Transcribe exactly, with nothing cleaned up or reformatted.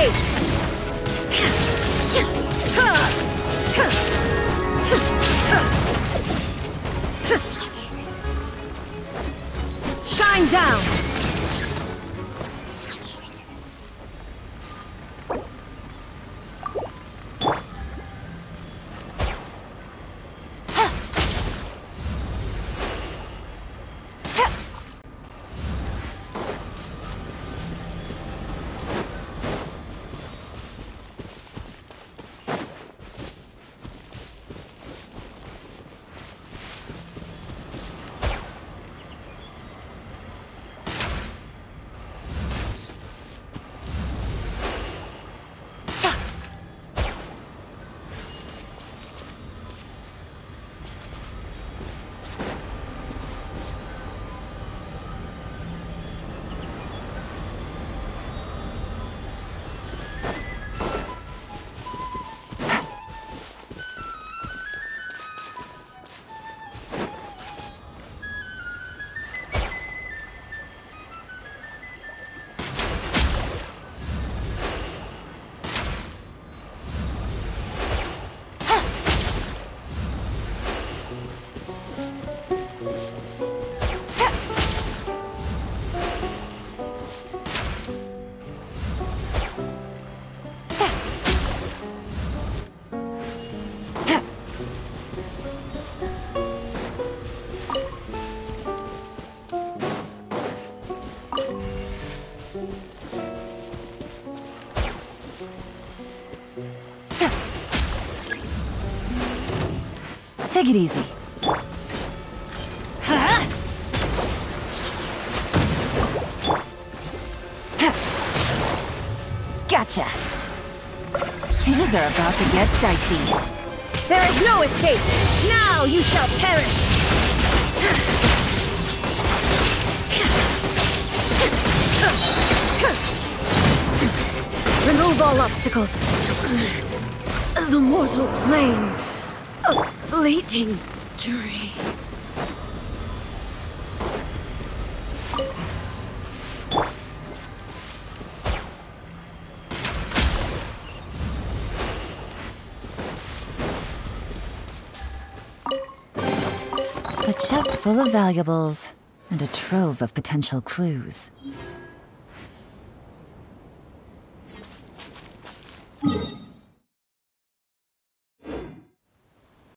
engaged. Shine down. Take it easy. Gotcha. Things are about to get dicey. There is no escape. Now you shall perish. Remove all obstacles. The mortal plane. Oh. Fleeting dream. A chest full of valuables and a trove of potential clues.